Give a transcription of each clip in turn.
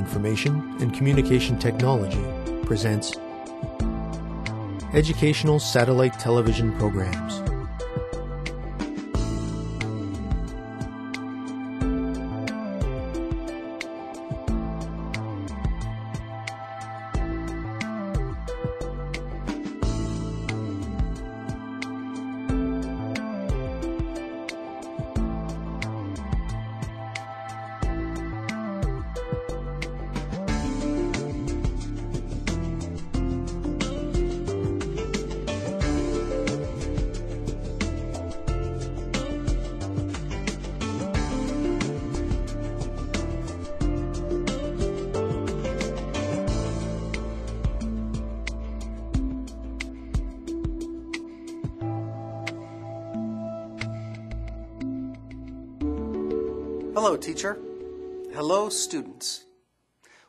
Information and Communication Technology presents Educational Satellite Television Programs. Hello, teacher. Hello, students.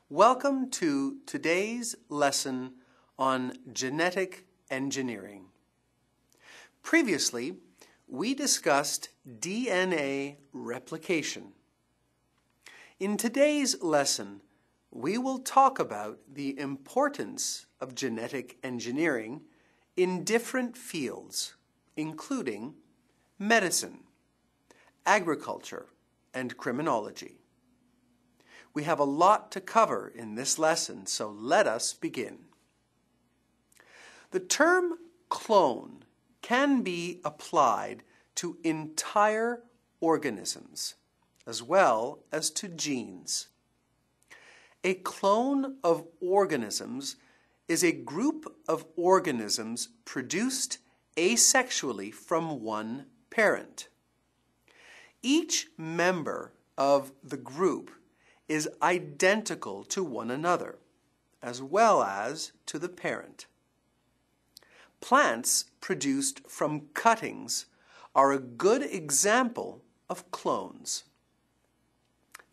Welcome to today's lesson on genetic engineering. Previously, we discussed DNA replication. In today's lesson, we will talk about the importance of genetic engineering in different fields, including medicine, agriculture, and criminology. We have a lot to cover in this lesson, so let us begin. The term clone can be applied to entire organisms, as well as to genes. A clone of organisms is a group of organisms produced asexually from one parent. Each member of the group is identical to one another, as well as to the parent. Plants produced from cuttings are a good example of clones.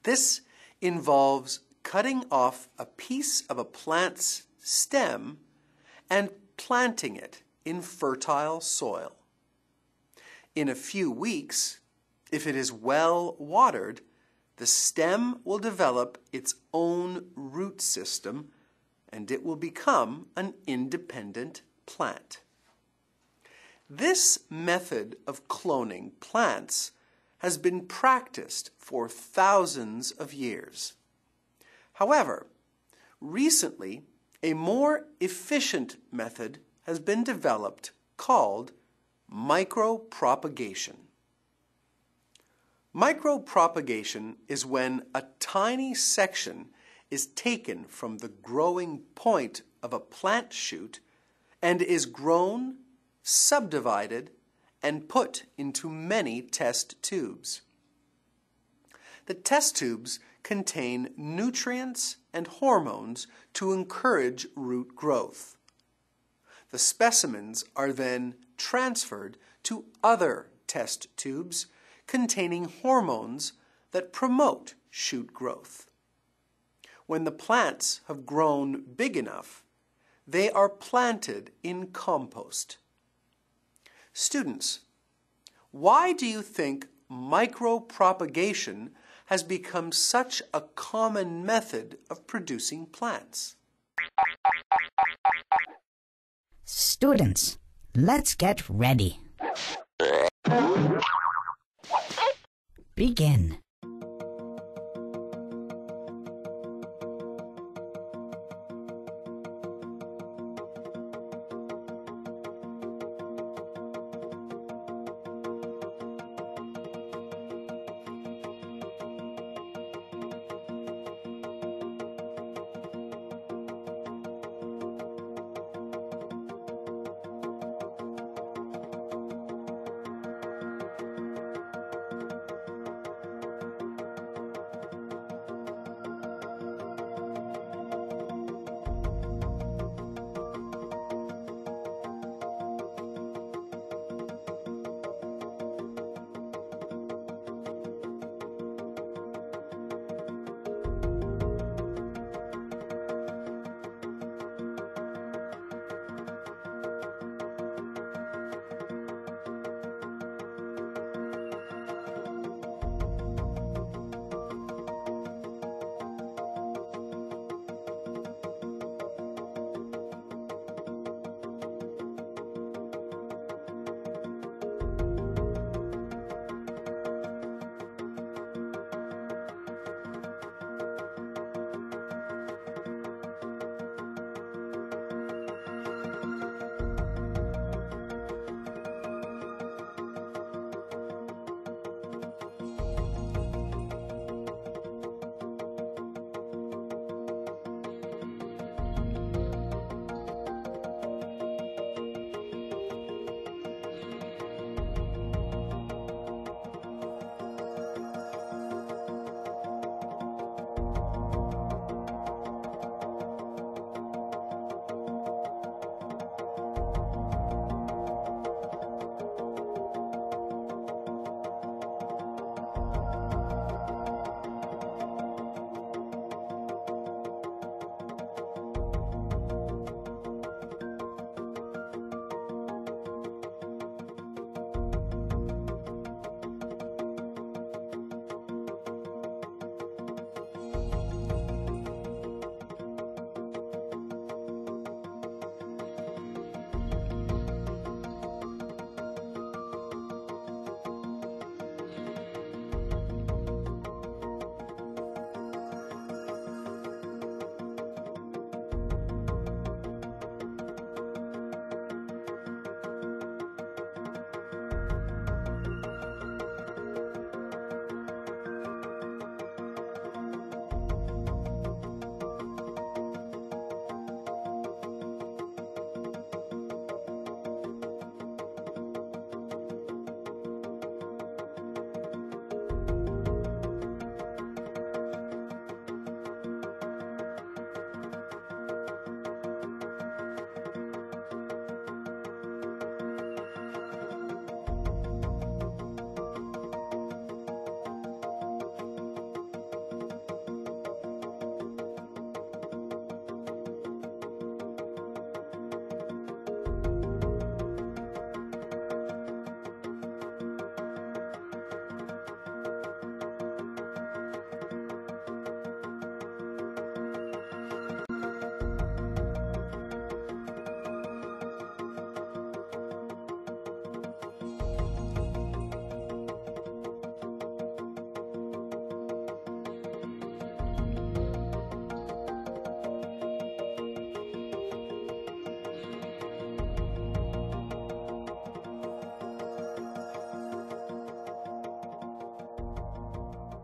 This involves cutting off a piece of a plant's stem and planting it in fertile soil. In a few weeks, if it is well watered, the stem will develop its own root system and it will become an independent plant. This method of cloning plants has been practiced for thousands of years. However, recently a more efficient method has been developed called micropropagation. Micropropagation is when a tiny section is taken from the growing point of a plant shoot and is grown, subdivided, and put into many test tubes. The test tubes contain nutrients and hormones to encourage root growth. The specimens are then transferred to other test tubes containing hormones that promote shoot growth. When the plants have grown big enough, they are planted in compost. Students, why do you think micropropagation has become such a common method of producing plants? Students, let's get ready. Begin.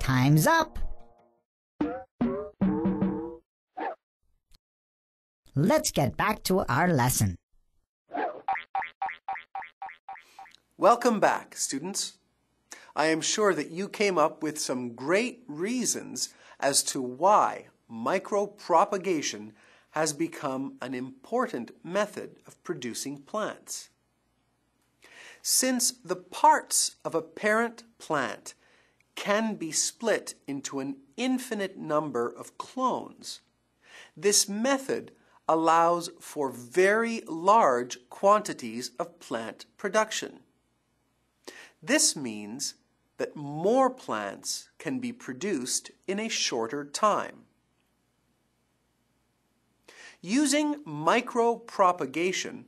Time's up! Let's get back to our lesson. Welcome back, students. I am sure that you came up with some great reasons as to why micropropagation has become an important method of producing plants. Since the parts of a parent plant can be split into an infinite number of clones, this method allows for very large quantities of plant production. This means that more plants can be produced in a shorter time. Using micropropagation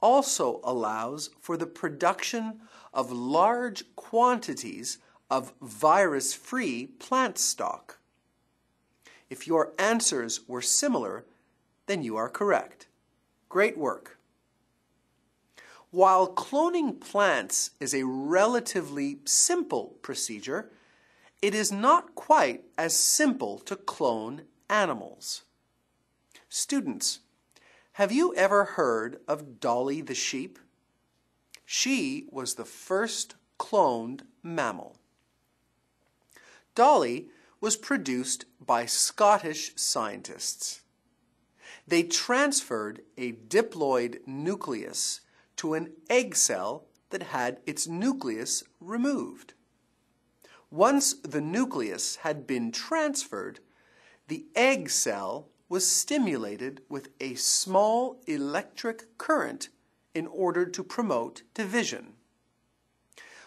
also allows for the production of large quantities of virus-free plant stock. If your answers were similar, then you are correct. Great work! While cloning plants is a relatively simple procedure, it is not quite as simple to clone animals. Students, have you ever heard of Dolly the sheep? She was the first cloned mammal. Dolly was produced by Scottish scientists. They transferred a diploid nucleus to an egg cell that had its nucleus removed. Once the nucleus had been transferred, the egg cell was stimulated with a small electric current in order to promote division.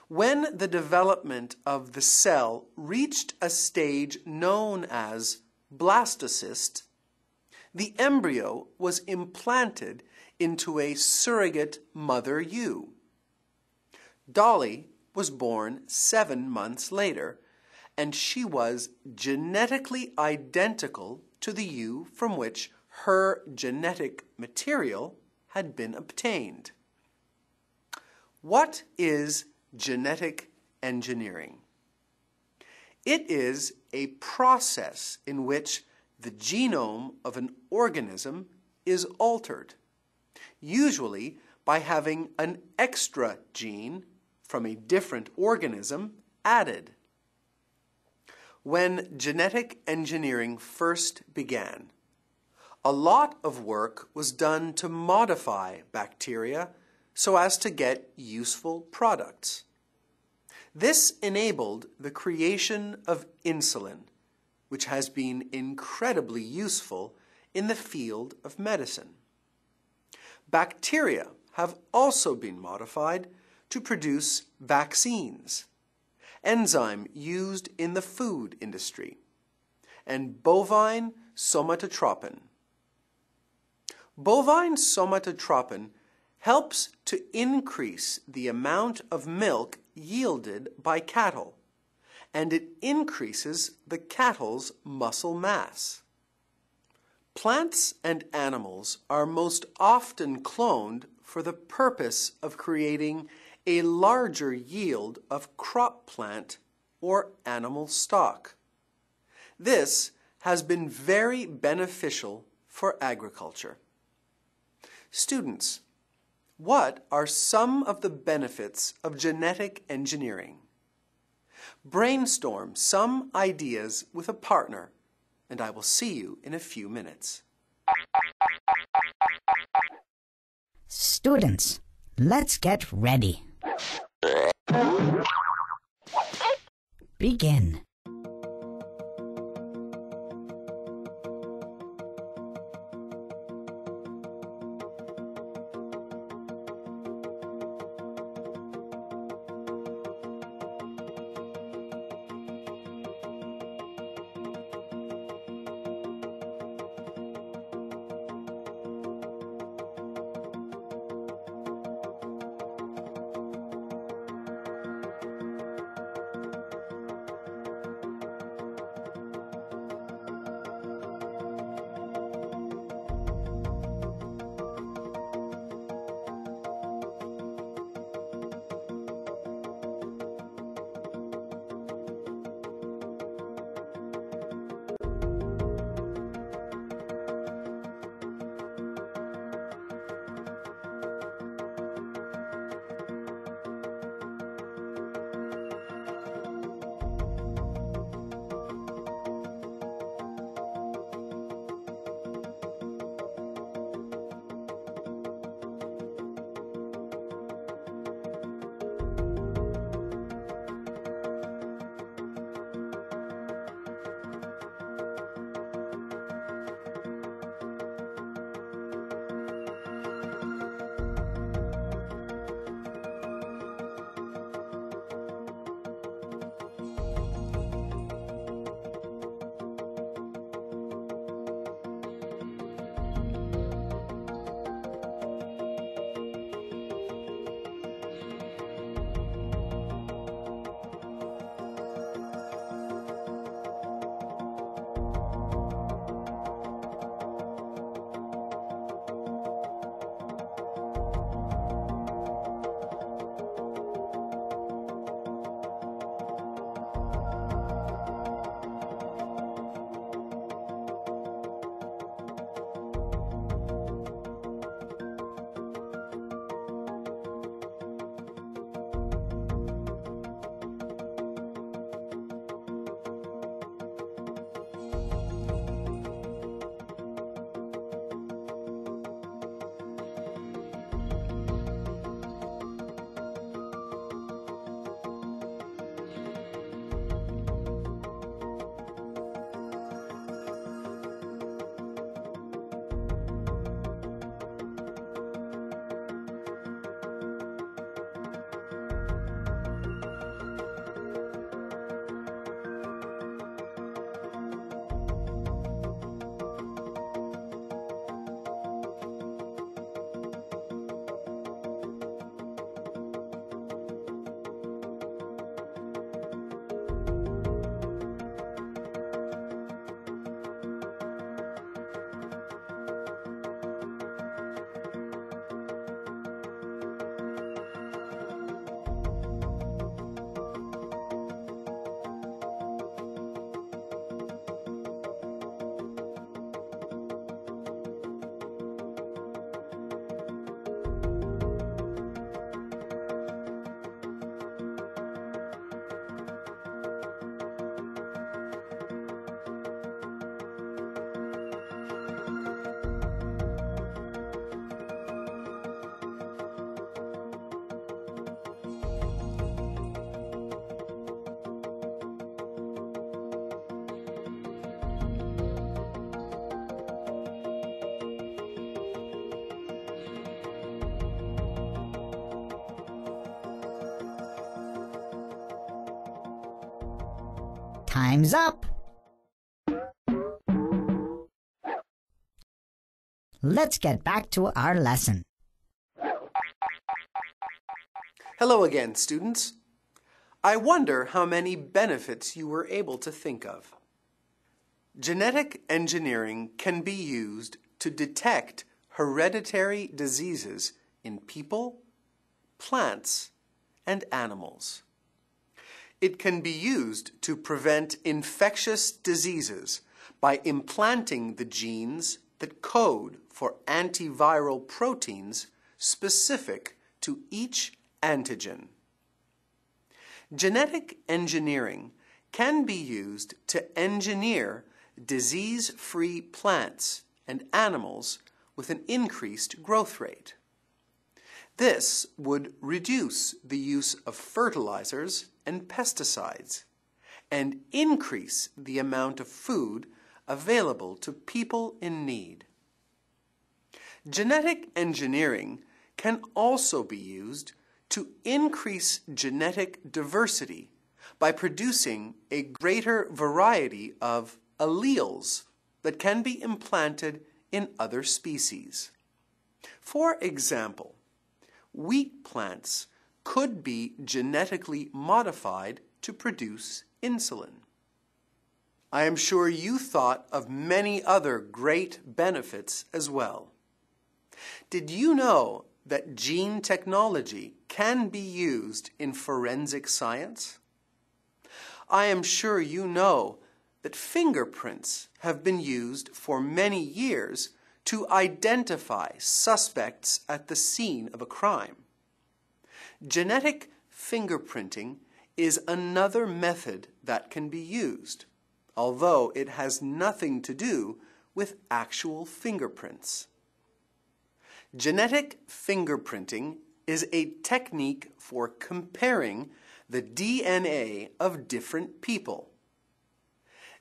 When the development of the cell reached a stage known as blastocyst, the embryo was implanted into a surrogate mother ewe. Dolly was born 7 months later, and she was genetically identical to the ewe from which her genetic material had been obtained. What is genetic engineering? It is a process in which the genome of an organism is altered, usually by having an extra gene from a different organism added. When genetic engineering first began, a lot of work was done to modify bacteria so as to get useful products. This enabled the creation of insulin, which has been incredibly useful in the field of medicine. Bacteria have also been modified to produce vaccines, enzyme used in the food industry, and bovine somatotropin. Bovine somatotropin helps to increase the amount of milk yielded by cattle, and it increases the cattle's muscle mass. Plants and animals are most often cloned for the purpose of creating a larger yield of crop plant or animal stock. This has been very beneficial for agriculture. Students, what are some of the benefits of genetic engineering? Brainstorm some ideas with a partner, and I will see you in a few minutes. Students, let's get ready. Begin. Time's up! Let's get back to our lesson. Hello again, students. I wonder how many benefits you were able to think of. Genetic engineering can be used to detect hereditary diseases in people, plants, and animals. It can be used to prevent infectious diseases by implanting the genes that code for antiviral proteins specific to each antigen. Genetic engineering can be used to engineer disease-free plants and animals with an increased growth rate. This would reduce the use of fertilizers and pesticides and increase the amount of food available to people in need. Genetic engineering can also be used to increase genetic diversity by producing a greater variety of alleles that can be implanted in other species. For example, wheat plants could be genetically modified to produce insulin. I am sure you thought of many other great benefits as well. Did you know that gene technology can be used in forensic science? I am sure you know that fingerprints have been used for many years to identify suspects at the scene of a crime. Genetic fingerprinting is another method that can be used, although it has nothing to do with actual fingerprints. Genetic fingerprinting is a technique for comparing the DNA of different people.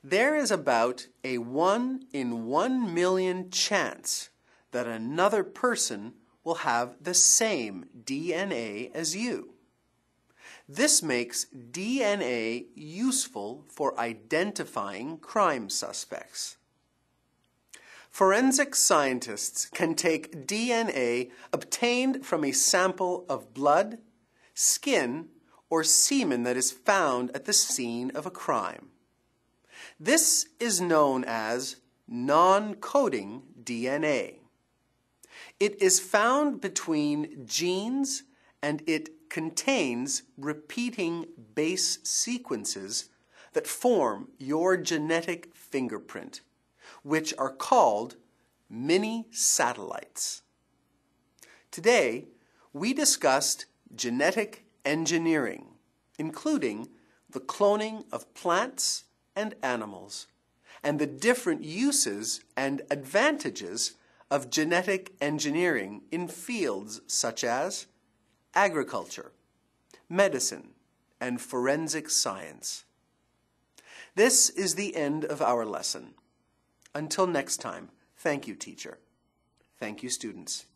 There is about a 1 in 1,000,000 chance that another person will have the same DNA as you. This makes DNA useful for identifying crime suspects. Forensic scientists can take DNA obtained from a sample of blood, skin, or semen that is found at the scene of a crime. This is known as non-coding DNA. It is found between genes and it contains repeating base sequences that form your genetic fingerprint, which are called mini satellites. Today, we discussed genetic engineering, including the cloning of plants and animals, and the different uses and advantages of genetic engineering in fields such as agriculture, medicine, and forensic science. This is the end of our lesson. Until next time, thank you, teacher. Thank you, students.